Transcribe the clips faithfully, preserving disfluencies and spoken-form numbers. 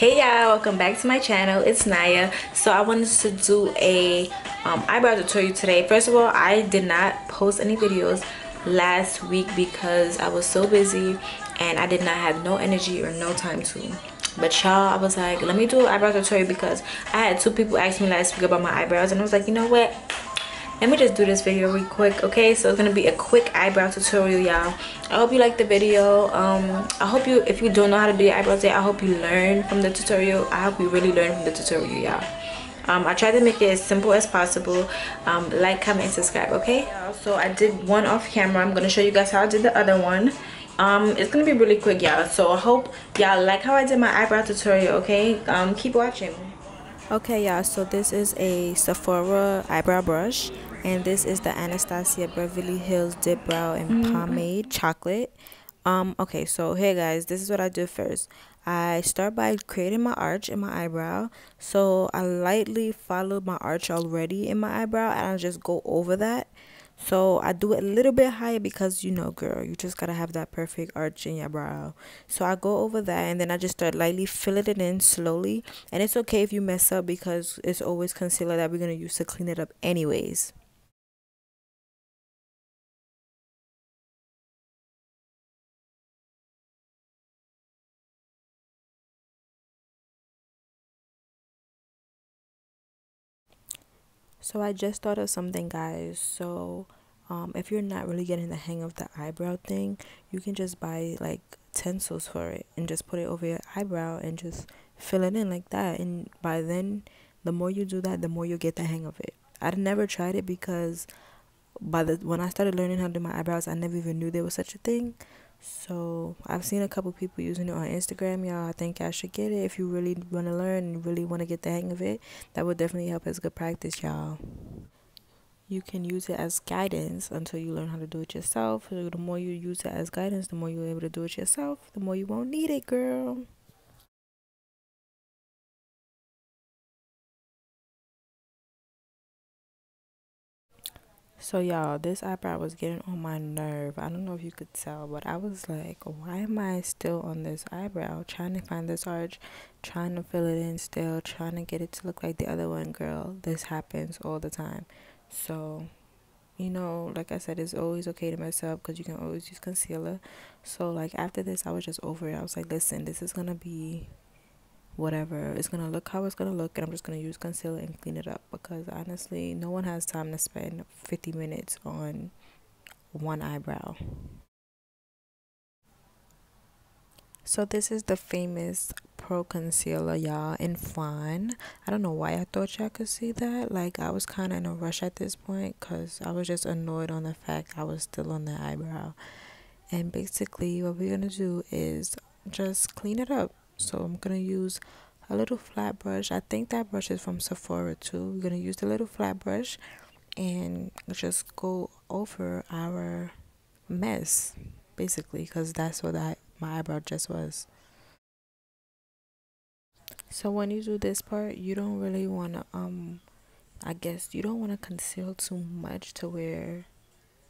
Hey y'all, welcome back to my channel. It's Naya. So I wanted to do a um, eyebrow tutorial today. First of all, I did not post any videos last week because I was so busy and I did not have no energy or no time to. But y'all, I was like, let me do an eyebrow tutorial because I had two people ask me last week about my eyebrows and I was like, you know what? Let me just do this video real quick, okay? So it's gonna be a quick eyebrow tutorial, y'all. I hope you like the video. Um, I hope you, if you don't know how to do your eyebrows today, I hope you learn from the tutorial. I hope you really learn from the tutorial, y'all. Um, I tried to make it as simple as possible. Um, like, comment, and subscribe, okay? So I did one off camera. I'm gonna show you guys how I did the other one. Um, it's gonna be really quick, y'all. So I hope y'all like how I did my eyebrow tutorial, okay? Um, keep watching. Okay, y'all, so this is a Sephora eyebrow brush. And this is the Anastasia Beverly Hills Dipbrow and Pomade mm-hmm. Chocolate. Um, okay, so hey guys, this is what I do first. I start by creating my arch in my eyebrow. So I lightly follow my arch already in my eyebrow and I just go over that. So I do it a little bit higher because, you know, girl, you just gotta have that perfect arch in your brow. So I go over that and then I just start lightly filling it in slowly. And it's okay if you mess up because it's always concealer that we're gonna use to clean it up anyways. So I just thought of something, guys. So um, if you're not really getting the hang of the eyebrow thing, you can just buy like tinsels for it and just put it over your eyebrow and just fill it in like that. And by then, the more you do that, the more you'll get the hang of it. I'd never tried it because by the when I started learning how to do my eyebrows, I never even knew there was such a thing. So I've seen a couple people using it on Instagram, y'all. I think y'all should get it if you really want to learn and really want to get the hang of it. That would definitely help as good practice, y'all. You can use it as guidance until you learn how to do it yourself. The more you use it as guidance, the more you're able to do it yourself, the more you won't need it, girl. So y'all, this eyebrow was getting on my nerve. I don't know if you could tell, but I was like, why am I still on this eyebrow? Trying to find this arch, trying to fill it in still, trying to get it to look like the other one, girl. This happens all the time. So, you know, like I said, it's always okay to mess up because you can always use concealer. So, like, after this, I was just over it. I was like, listen, this is going to be whatever. It's gonna look how it's gonna look and I'm just gonna use concealer and clean it up because honestly no one has time to spend fifty minutes on one eyebrow. So this is the famous Pro concealer, y'all, in Fawn. I don't know why I thought y'all could see that. Like, I was kind of in a rush at this point because I was just annoyed on the fact I was still on the eyebrow. And basically what we're gonna do is just clean it up. So I'm going to use a little flat brush. I think that brush is from Sephora too. We're going to use the little flat brush and just go over our mess, basically, because that's what I, my eyebrow just was. So when you do this part, you don't really want to, um, I guess you don't want to conceal too much to where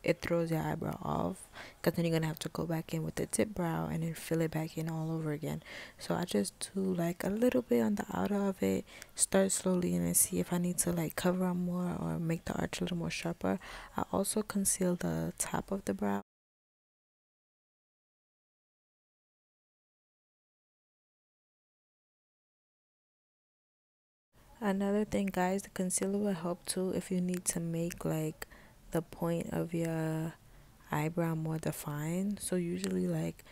it throws your eyebrow off, because then you're gonna have to go back in with the tip brow and then fill it back in all over again. So I just do like a little bit on the outer of it, start slowly and then see if I need to like cover up more or make the arch a little more sharper. I also conceal the top of the brow. Another thing, guys, the concealer will help too if you need to make like the point of your eyebrow more defined. So usually, like,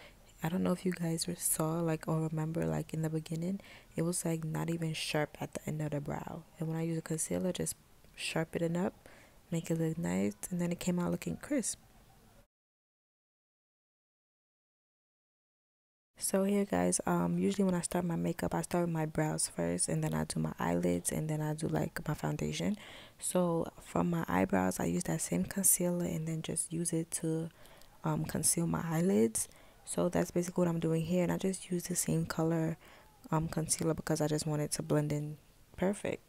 I don't know if you guys saw like or remember, like in the beginning it was like not even sharp at the end of the brow, and when I use a concealer, just sharpen it up, make it look nice, and then it came out looking crisp. So here, guys, um usually when I start my makeup, I start with my brows first and then I do my eyelids and then I do like my foundation. So from my eyebrows, I use that same concealer and then just use it to um conceal my eyelids. So that's basically what I'm doing here, and I just use the same color um concealer because I just want it to blend in perfect.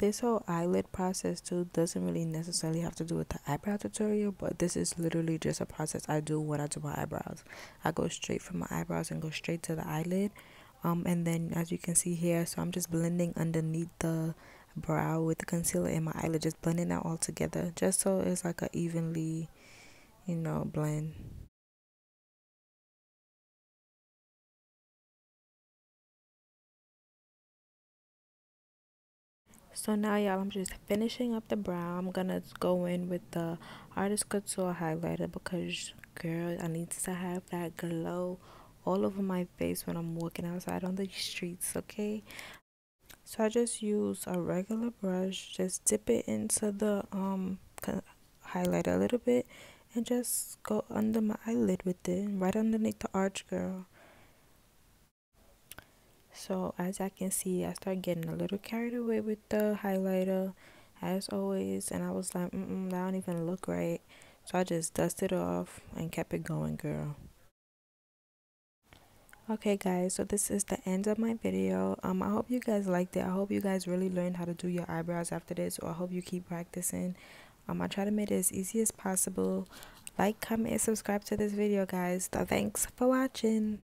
this whole eyelid process too doesn't really necessarily have to do with the eyebrow tutorial, but this is literally just a process I do when I do my eyebrows. I go straight from my eyebrows and go straight to the eyelid. Um, and then as you can see here, so I'm just blending underneath the brow with the concealer and my eyelid, just blending that all together, just so it's like a evenly, you know, blend. So now y'all, I'm just finishing up the brow. I'm gonna go in with the Artist Couture highlighter because, girl, I need to have that glow all over my face when I'm walking outside on the streets, okay? So I just use a regular brush, just dip it into the um highlighter a little bit and just go under my eyelid with it, right underneath the arch, girl. So as I can see, I started getting a little carried away with the highlighter, as always, and I was like, mm-mm, that don't even look right. So I just dusted it off and kept it going, girl. Okay guys, so this is the end of my video. um I hope you guys liked it. I hope you guys really learned how to do your eyebrows after this, or I hope you keep practicing. um I try to make it as easy as possible. Like, comment, and subscribe to this video, guys. Thanks for watching.